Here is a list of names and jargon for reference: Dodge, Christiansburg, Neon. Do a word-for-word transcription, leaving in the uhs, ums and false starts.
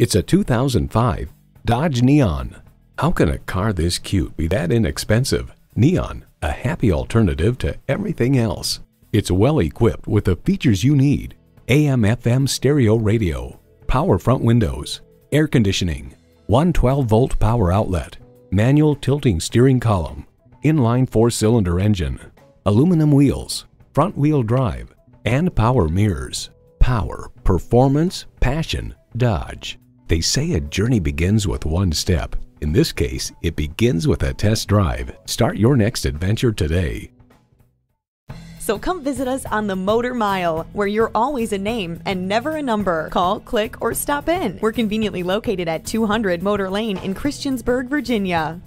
It's a two thousand five Dodge Neon. How can a car this cute be that inexpensive? Neon, a happy alternative to everything else. It's well equipped with the features you need: A M F M stereo radio, power front windows, air conditioning, one twelve volt power outlet, manual tilting steering column, inline four-cylinder engine, aluminum wheels, front-wheel drive, and power mirrors. Power, performance, passion, Dodge. They say a journey begins with one step. In this case, it begins with a test drive. Start your next adventure today. So come visit us on the Motor Mile, where you're always a name and never a number. Call, click, or stop in. We're conveniently located at two hundred Motor Lane in Christiansburg, Virginia.